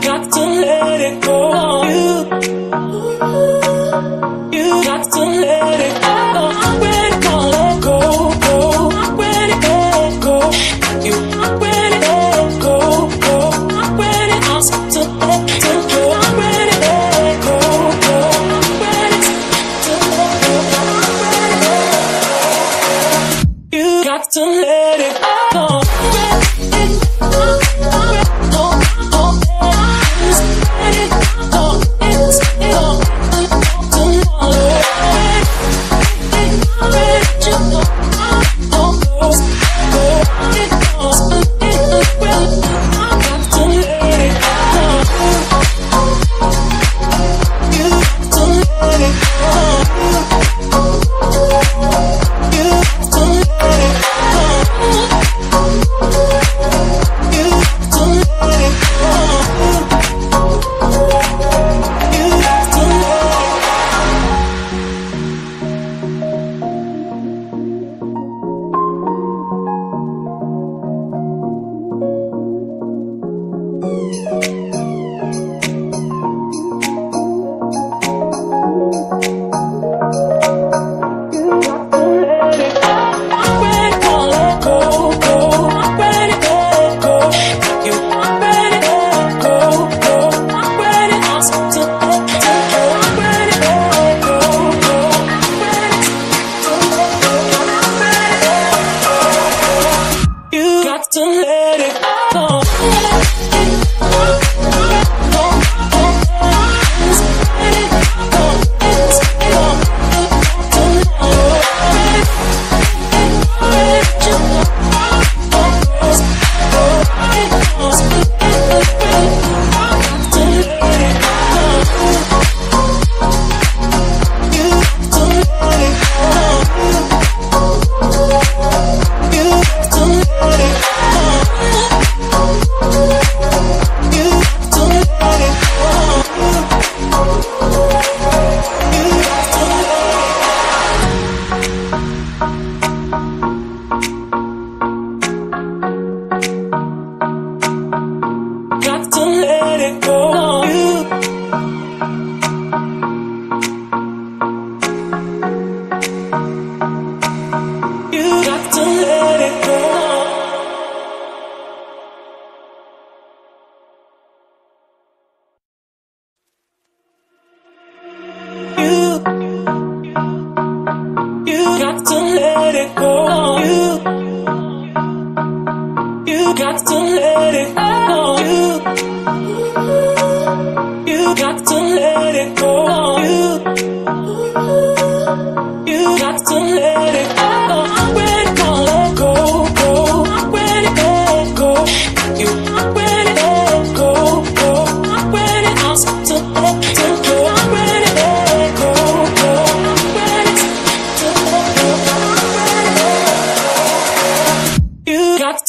got to let it go. You got to let it go. When it gonna let go, go. When it let go, you. When it let go, go. When it asks to let go. When it let go, go. When it's to let go. When it let go, you got to let it go. Oh,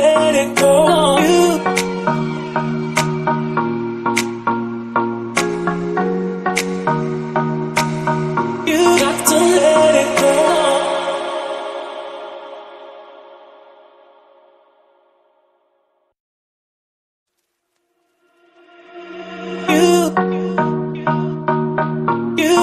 let it go. You got to let it go. You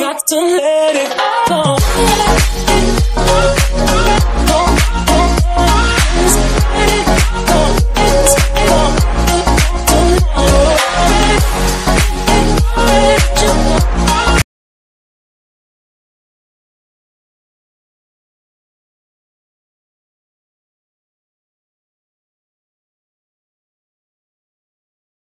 got to let it go.